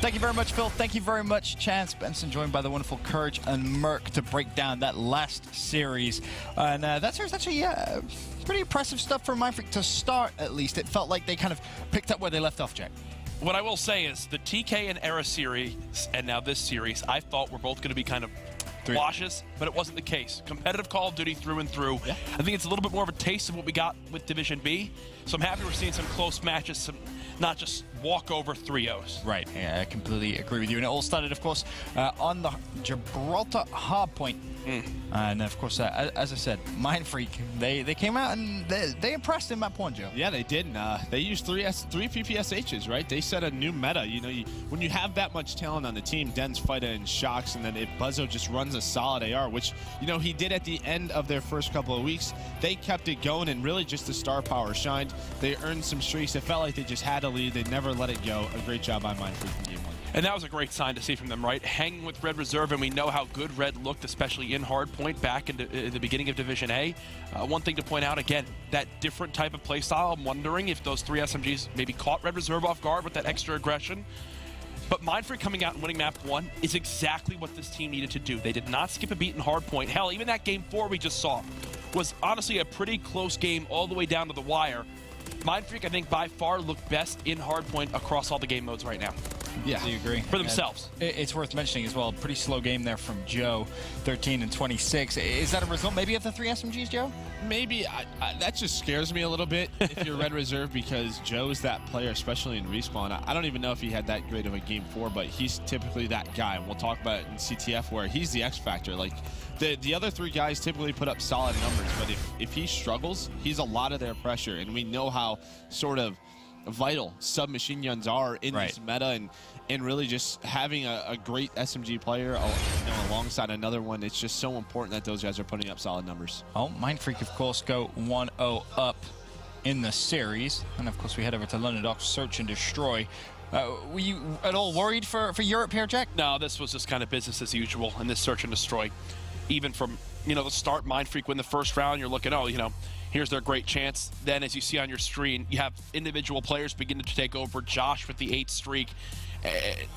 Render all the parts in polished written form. Thank you very much, Phil. Thank you very much, Chance Benson, joined by the wonderful Courage and Merk to break down that last series. And that series actually, yeah, pretty impressive stuff from Mindfreak to start, at least. It felt like they kind of picked up where they left off, Jack. What I will say is the TK and Era series, and now this series, I thought were both going to be kind of washes, but it wasn't the case. Competitive Call of Duty through and through. Yeah. I think it's a little bit more of a taste of what we got with Division B. So I'm happy we're seeing some close matches, some not just walkover 3-0s. Right, yeah, I completely agree with you. And it all started, of course, on the Gibraltar hardpoint. And of course, as I said, Mindfreak, they came out and they impressed in that Ponjo. Yeah, they did. They used three PPSHs, right? They set a new meta. You know, when you have that much talent on the team, Denz, Fida, and Shox, and then if Buzzo just runs a solid AR, which, you know, he did at the end of their first couple of weeks, they kept it going, and really just the star power shined. They earned some streaks. It felt like they just had a lead. They never let it go. A great job by Mindfreak in game one. And that was a great sign to see from them, right? Hanging with Red Reserve, and we know how good Red looked, especially in hardpoint back in the beginning of Division A. One thing to point out, again, that different type of playstyle. I'm wondering if those three SMGs maybe caught Red Reserve off guard with that extra aggression. But Mindfreak coming out and winning map one is exactly what this team needed to do. They did not skip a beat in hardpoint. Hell, even that game four we just saw was honestly a pretty close game all the way down to the wire. Mindfreak, I think, by far looked best in hardpoint across all the game modes right now. Yeah, do you agree? For themselves. It's worth mentioning as well, pretty slow game there from Joe, 13 and 26. Is that a result maybe of the three SMGs, Joe? Maybe. That just scares me a little bit if you're Red Reserve, because Joe is that player, especially in Respawn. I don't even know if he had that great of a game four, but he's typically that guy. And we'll talk about it in CTF where he's the X factor. Like, the other three guys typically put up solid numbers, but if he struggles, he's a lot of their pressure. And we know how sort of vital submachine guns are in this meta, and really just having a great SMG player, you know, alongside another one, it's just so important that those guys are putting up solid numbers. Oh, Mindfreak, of course, go 1-0 up in the series. And, of course, we head over to London Docks, search and destroy. Were you at all worried for Europe here, Jack? No, this was just kind of business as usual in this search and destroy. Even from, you know, the start, Mindfreak win the first round, you're looking, oh, you know, here's their great chance. Then, as you see on your screen, you have individual players beginning to take over. Josh with the 8th streak.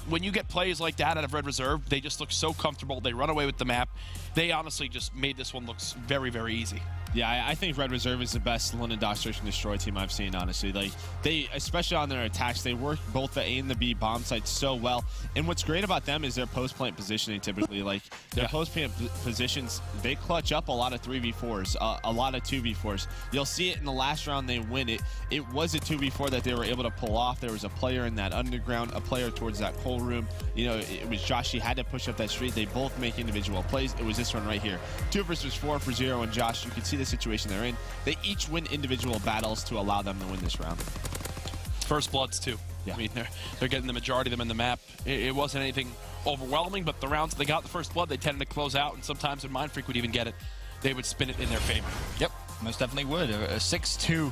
When you get plays like that out of Red Reserve, they just look so comfortable. They run away with the map. They honestly just made this one look very, very easy. Yeah, I think Red Reserve is the best London Docks Search and Destroy team I've seen, honestly. Like, they, especially on their attacks, they work both the A and the B bomb sites so well. And what's great about them is their post-plant positioning, typically. Like, their post-plant positions, they clutch up a lot of 3v4s, a lot of 2v4s. You'll see it in the last round they win it. It was a 2v4 that they were able to pull off. There was a player in that underground, a player towards that coal room. You know, it was Josh. He had to push up that street. They both make individual plays. It was this one right here. 2 versus 4 for 0, and Josh, you can see the situation they're in. They each win individual battles to allow them to win this round. First bloods, too. Yeah. I mean, they're getting the majority of them in the map. It wasn't anything overwhelming, but the rounds they got the first blood, they tended to close out, and sometimes when Mindfreak would even get it, they would spin it in their favor. Yep. Most definitely would. A 6-2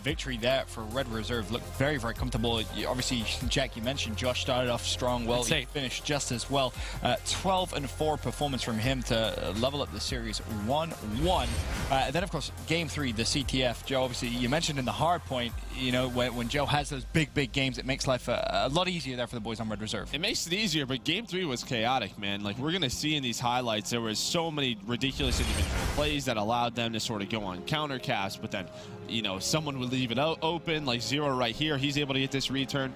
victory there for Red Reserve. Looked very, very comfortable. Obviously, Jack, you mentioned Josh started off strong. Well, he finished just as well. 12-4 performance from him to level up the series 1-1. Then, of course, Game 3, the CTF. Joe, obviously, you mentioned in the hard point, you know, when Joe has those big games, it makes life a lot easier there for the boys on Red Reserve. It makes it easier, but Game 3 was chaotic, man. Like, we're going to see in these highlights, there was so many ridiculous individual plays that allowed them to sort of go on counter cast, but then, you know, someone would leave it open, like Zero right here. He's able to get this return.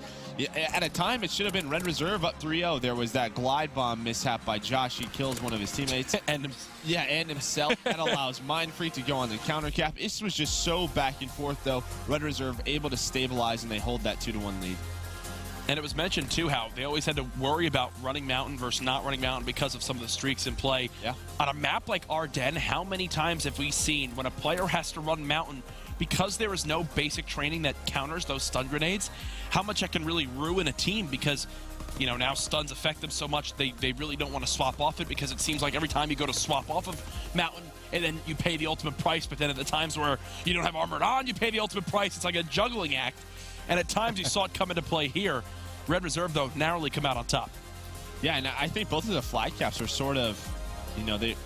At a time, it should have been Red Reserve up 3-0. There was that glide bomb mishap by Josh. He kills one of his teammates. and himself. That allows Mindfreak to go on the counter cap. This was just so back and forth, though. Red Reserve able to stabilize, and they hold that 2-1 lead. And it was mentioned, too, how they always had to worry about running Mountain versus not running Mountain because of some of the streaks in play. Yeah. On a map like Arden, how many times have we seen when a player has to run Mountain because there is no basic training that counters those stun grenades, how much that can really ruin a team because, you know, now stuns affect them so much they really don't want to swap off it because it seems like every time you go to swap off of Mountain, and then you pay the ultimate price, but then at the times where you don't have armored on, you pay the ultimate price. It's like a juggling act. And at times, you saw it come into play here. Red Reserve, though, narrowly come out on top. Yeah, and I think both of the flag caps are sort of, you know, they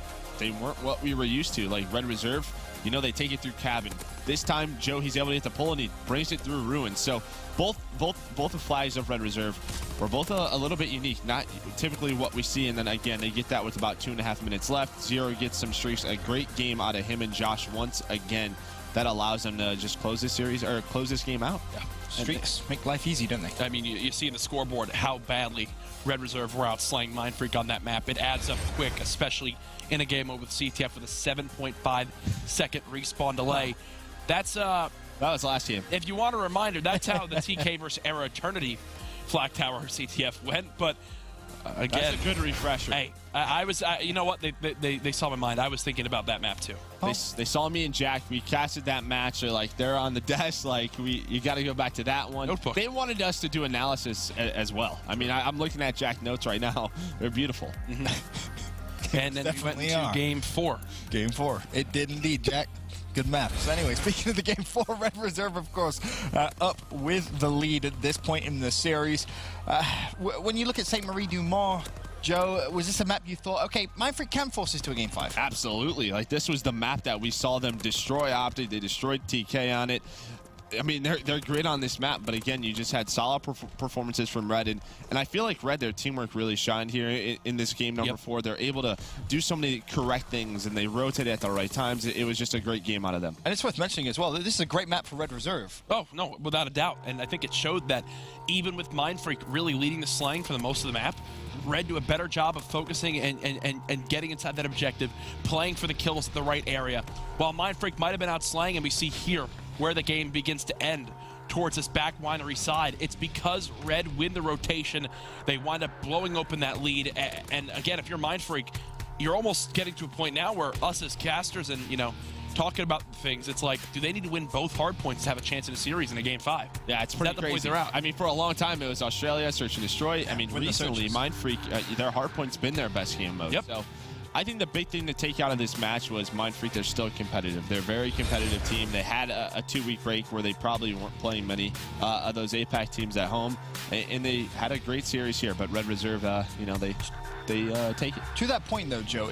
weren't what we were used to. Like, Red Reserve, you know, they take it through cabin. This time, Joe, he's able to get the pull and he brings it through Ruin. So both the flags of Red Reserve were both a little bit unique, not typically what we see. And then again, they get that with about 2.5 minutes left. Zero gets some streaks. A great game out of him and Josh once again. That allows them to just close this series or close this game out. Yeah. Streaks make life easy, don't they? I mean, you see in the scoreboard how badly Red Reserve were out slaying Mindfreak on that map. It adds up quick, especially in a game over with CTF with a 7.5 second respawn delay. That's that was last game. If you want a reminder, that's how the TK versus Era Eternity Flak Tower CTF went. But again, that's a good refresher. Hey, I you know what? They saw my mind. I was thinking about that map too. Oh. They saw me and Jack. We casted that match. Like they're on the desk. Like you got to go back to that one. Notebook. They wanted us to do analysis as well. I mean, I'm looking at Jack's notes right now. They're beautiful. And then we went to game 4. Game 4. It did indeed, Jack. Good map. So anyway, speaking of the game 4, Red Reserve, of course, up with the lead at this point in the series. When you look at Saint-Marie-du-Mont, Joe, was this a map you thought, okay, Mindfreak can force us to a game 5? Absolutely. Like, this was the map that we saw them destroy Optic. They destroyed TK on it. I mean, they're great on this map, but again, you just had solid performances from Red, and I feel like Red, their teamwork really shined here in this game number 4. They're able to do so many correct things, and they rotated at the right times. It was just a great game out of them. And it's worth mentioning as well, this is a great map for Red Reserve. Oh, no, without a doubt, and I think it showed that even with Mindfreak really leading the slang for the most of the map, Red do a better job of focusing and getting inside that objective, playing for the kills at the right area. While Mindfreak might have been out slaying, and we see here where the game begins to end towards this back winery side. It's because Red win the rotation. They wind up blowing open that lead. And again, if you're Mindfreak, you're almost getting to a point now where us as casters and, you know, talking about things, it's like, do they need to win both hard points to have a chance in a series in a game 5? Yeah, it's pretty crazy. The point they're out. I mean, for a long time, it was Australia, Search and Destroy. Yeah, I mean, recently, Mindfreak, their hard point's been their best game mode. Yep. So I think the big thing to take out of this match was Mindfreak, they're still competitive. They're a very competitive team. They had a 2-week break where they probably weren't playing many of those APAC teams at home, and they had a great series here, but Red Reserve, you know, they take it. To that point, though, Joe,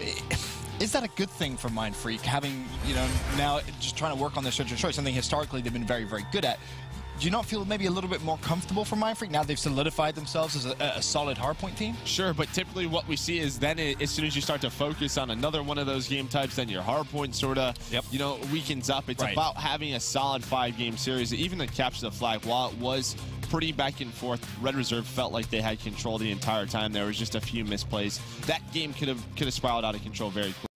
is that a good thing for Mindfreak, having, you know, now just trying to work on their search and destroy, something historically they've been very, very good at? Do you not feel maybe a little bit more comfortable for Mindfreak now they've solidified themselves as a solid hardpoint team? Sure, but typically what we see is then as soon as you start to focus on another one of those game types, then your hardpoint sort of, you know, weakens up. It's about having a solid 5-game series. Even the capture the flag, while it was pretty back and forth, Red Reserve felt like they had control the entire time. There was just a few misplays. That game could have spiraled out of control very quickly.